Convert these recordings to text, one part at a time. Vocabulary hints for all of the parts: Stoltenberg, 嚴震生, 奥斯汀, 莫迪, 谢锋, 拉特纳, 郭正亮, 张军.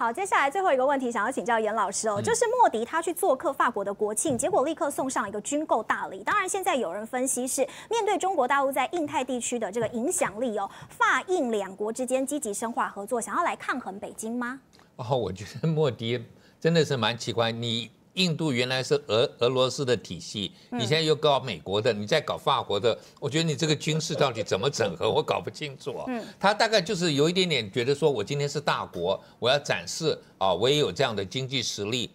好，接下来最后一个问题，想要请教严老师哦，就是莫迪他去做客法国的国庆，结果立刻送上一个军购大礼。当然，现在有人分析是面对中国大陆在印太地区的这个影响力哦，法印两国之间积极深化合作，想要来抗衡北京吗？哦，我觉得莫迪真的是蛮奇怪，你。 印度原来是俄罗斯的体系，你现在又搞美国的，你再搞法国的，我觉得你这个军事到底怎么整合，我搞不清楚啊。他大概就是有一点点觉得说，我今天是大国，我要展示啊，我也有这样的经济实力，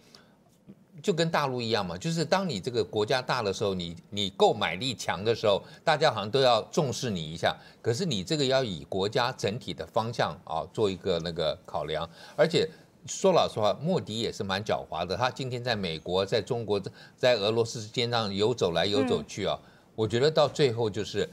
就跟大陆一样嘛。就是当你这个国家大的时候，你购买力强的时候，大家好像都要重视你一下。可是你这个要以国家整体的方向啊做一个那个考量，而且。 说老实话，莫迪也是蛮狡猾的。他今天在美国、在中国、在俄罗斯之间上游走来游走去啊。我觉得到最后就是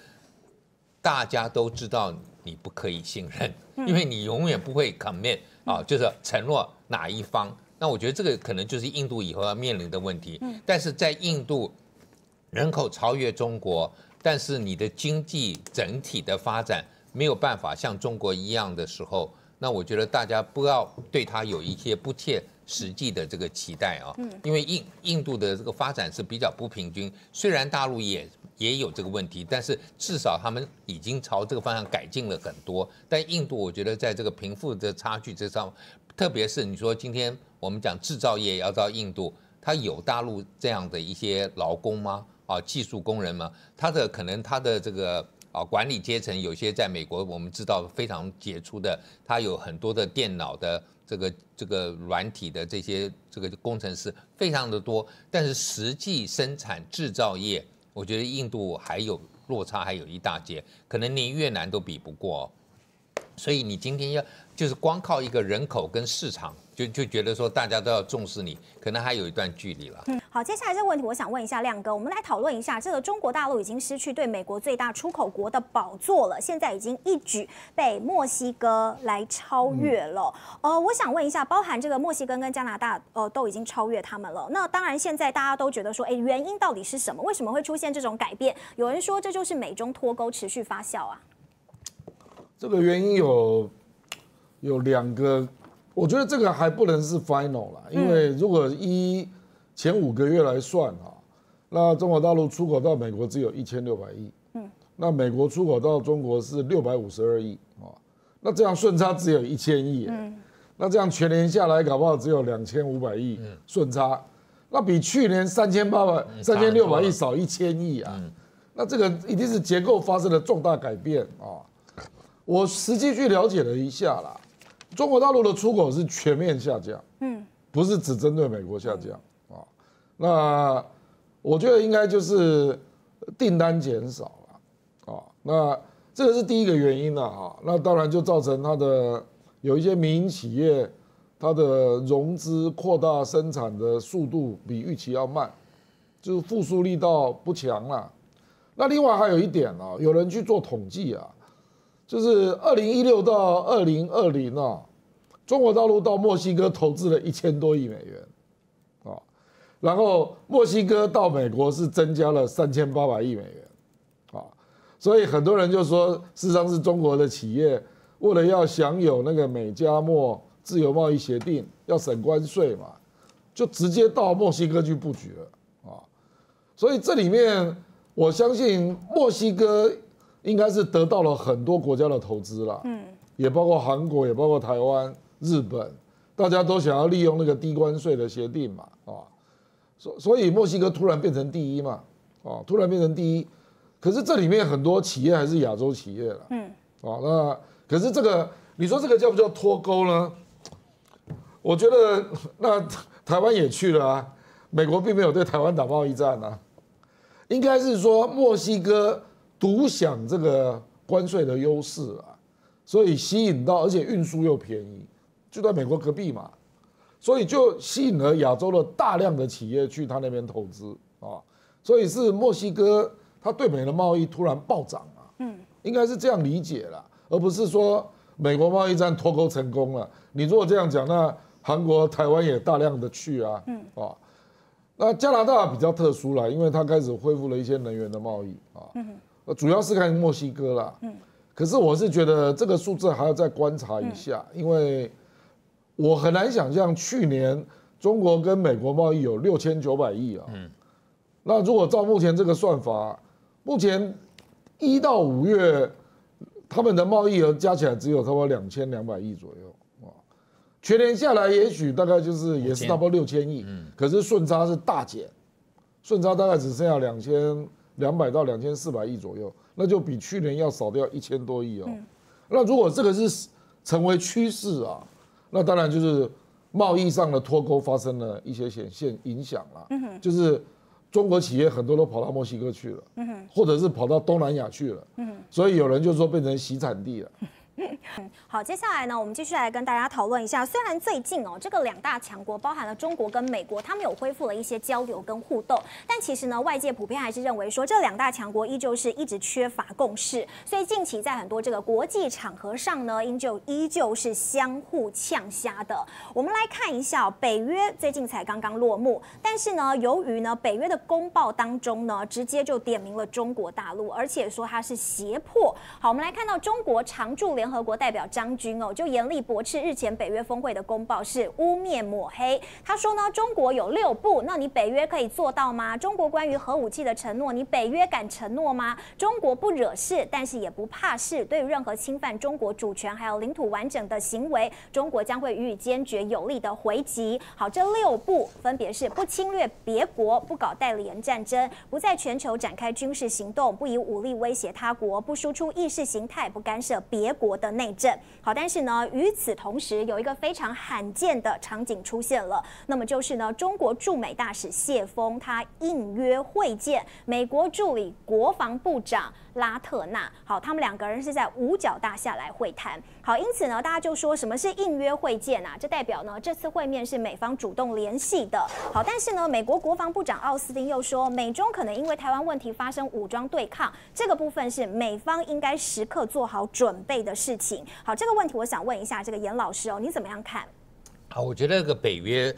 大家都知道你不可以信任，因为你永远不会 commit 啊，就是承诺哪一方。那我觉得这个可能就是印度以后要面临的问题。但是在印度人口超越中国，但是你的经济整体的发展没有办法像中国一样的时候。 那我觉得大家不要对它有一些不切实际的这个期待啊，因为印度的这个发展是比较不平均，虽然大陆也有这个问题，但是至少他们已经朝这个方向改进了很多。但印度我觉得在这个贫富的差距之上，特别是你说今天我们讲制造业要到印度，它有大陆这样的一些劳工吗？啊，技术工人吗？可能它的这个。 啊，管理阶层有些在美国，我们知道非常杰出的，他有很多的电脑的这个软体的这些这个工程师非常的多，但是实际生产制造业，我觉得印度还有落差，还有一大截，可能连越南都比不过。所以你今天要就是光靠一个人口跟市场，就觉得说大家都要重视你，可能还有一段距离了。 好，接下来这个问题，我想问一下亮哥，我们来讨论一下，这个中国大陆已经失去对美国最大出口国的宝座了，现在已经一举被墨西哥来超越了。我想问一下，包含这个墨西哥跟加拿大，都已经超越他们了。那当然，现在大家都觉得说，哎，原因到底是什么？为什么会出现这种改变？有人说这就是美中脱钩持续发酵啊。这个原因有两个，我觉得这个还不能是 final 啦，因为如果前5个月来算啊，那中国大陆出口到美国只有1600亿，那美国出口到中国是652亿啊，那这样顺差只有1000亿，那这样全年下来搞不好只有2500亿顺差，那比去年3600亿少1000亿啊，那这个一定是结构发生了重大改变啊。我实际去了解了一下啦，中国大陆的出口是全面下降，不是只针对美国下降。 那我觉得应该就是订单减少了啊，那这个是第一个原因了啊。那当然就造成它的有一些民营企业，它的融资扩大生产的速度比预期要慢，就是复苏力道不强了。那另外还有一点啊，有人去做统计啊，就是2016到2020啊，中国大陆到墨西哥投资了1000多亿美元。 然后墨西哥到美国是增加了3800亿美元，啊，所以很多人就说，事实上是中国的企业为了要享有那个美加墨自由贸易协定，要省关税嘛，就直接到墨西哥去布局了啊。所以这里面，我相信墨西哥应该是得到了很多国家的投资啦，也包括韩国，也包括台湾、日本，大家都想要利用那个低关税的协定嘛，啊。 所以墨西哥突然变成第一嘛，啊，突然变成第一，可是这里面很多企业还是亚洲企业了，啊，那可是这个你说这个叫不叫脱钩呢？我觉得那台湾也去了啊，美国并没有对台湾打贸易战啊，应该是说墨西哥独享这个关税的优势啊，所以吸引到，而且运输又便宜，就在美国隔壁嘛。 所以就吸引了亚洲的大量的企业去他那边投资啊，所以是墨西哥它对美的贸易突然暴涨啊，应该是这样理解啦，而不是说美国贸易战脱钩成功了。你如果这样讲，那韩国、台湾也大量的去啊，啊，那加拿大比较特殊啦，因为它开始恢复了一些能源的贸易啊，主要是看墨西哥啦，可是我是觉得这个数字还要再观察一下，因为。我很难想象去年中国跟美国贸易有6900亿啊。嗯。那如果照目前这个算法，目前1到5月他们的贸易额加起来只有差不多2200亿左右啊。全年下来也许大概就是也是差不多6000亿，嗯，可是顺差是大减，顺差大概只剩下2200到2400亿左右，那就比去年要少掉1000多亿哦。嗯，那如果这个是成为趋势啊，那当然就是贸易上的脱钩发生了一些显现影响啦。嗯，就是中国企业很多都跑到墨西哥去了，嗯，或者是跑到东南亚去了，嗯，所以有人就说变成洗产地了。好，接下来呢，我们继续来跟大家讨论一下。虽然最近哦，这个两大强国，包含了中国跟美国，他们有恢复了一些交流跟互动，但其实呢，外界普遍还是认为说，这两大强国依旧是一直缺乏共识，所以近期在很多这个国际场合上呢，依旧是相互呛虾的。我们来看一下，哦，北约最近才刚刚落幕，但是呢，由于呢，北约的公报当中呢，直接就点名了中国大陆，而且说它是胁迫。好，我们来看到中国常驻联合国代表张军哦，就严厉驳斥日前北约峰会的公报是污蔑抹黑。他说呢，中国有6不，那你北约可以做到吗？中国关于核武器的承诺，你北约敢承诺吗？中国不惹事，但是也不怕事。对于任何侵犯中国主权还有领土完整的行为，中国将会予以坚决有力的回击。好，这6不分别是：不侵略别国，不搞代理人战争，不在全球展开军事行动，不以武力威胁他国，不输出意识形态，不干涉别国的内政。好，但是呢，与此同时，有一个非常罕见的场景出现了，那么就是呢，中国驻美大使谢锋他应约会见美国助理国防部长拉特纳。好，他们两个人是在五角大厦来会谈。好，因此呢，大家就说什么是应约会见啊？这代表呢，这次会面是美方主动联系的。好，但是呢，美国国防部长奥斯汀又说，美中可能因为台湾问题发生武装对抗，这个部分是美方应该时刻做好准备的事情。好，这个问题我想问一下这个严老师哦，你怎么样看？好，我觉得这个北约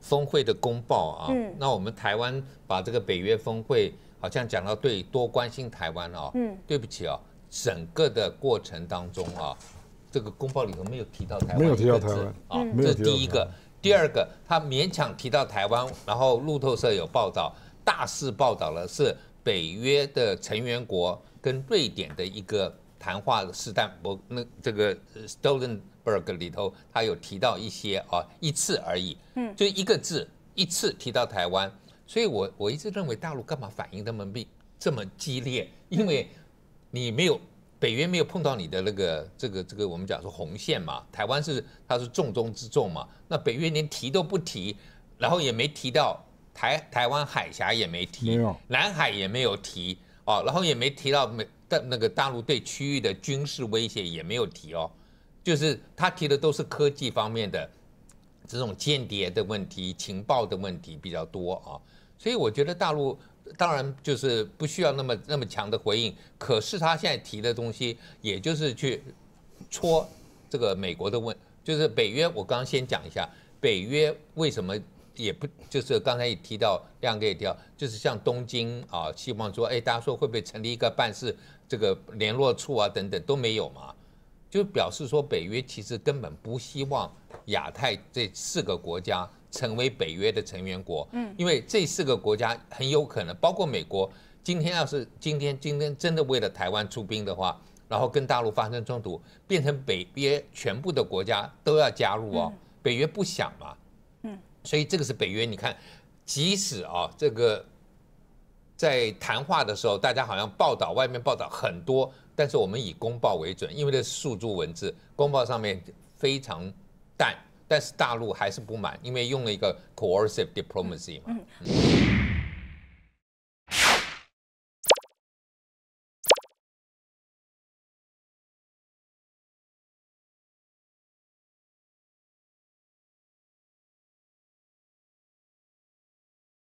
峰会的公报啊，嗯，那我们台湾把这个北约峰会好像讲到对多关心台湾啊，嗯，对不起啊，整个的过程当中啊，这个公报里头没有提到台湾，没有提到台湾啊，这是第一个。第二个，他勉强提到台湾，然后路透社有报道，大肆报道了是北约的成员国跟瑞典的一个谈话试探，那这个 Stoltenberg 里头他有提到一些啊，一次而已，嗯，就一个字，一次提到台湾。所以我一直认为大陆干嘛反应这么激烈？因为你没有北约没有碰到你的那个这个我们讲说红线嘛，台湾是它是重中之重嘛，那北约连提都不提，然后也没提到台湾海峡也没提，南海也没有提哦，然后也没提到那个大陆对区域的军事威胁也没有提哦，就是他提的都是科技方面的这种间谍的问题、情报的问题比较多啊。所以我觉得大陆当然就是不需要那么强的回应，可是他现在提的东西，也就是去戳这个美国的就是北约。我刚刚先讲一下，北约为什么也不就是刚才也提到，亮哥也提到，就是像东京啊，希望说，哎，大家说会不会成立一个办事这个联络处啊等等都没有嘛，就表示说北约其实根本不希望亚太这4个国家。成为北约的成员国，嗯，因为这4个国家很有可能，包括美国，今天真的为了台湾出兵的话，然后跟大陆发生冲突，变成北约全部的国家都要加入哦，北约不想嘛，嗯，所以这个是北约。你看，即使啊，这个在谈话的时候，大家好像外面报道很多，但是我们以公报为准，因为这是诉诸文字，公报上面非常淡。但是大陆还是不满，因为用了一个 coercive diplomacy 嘛。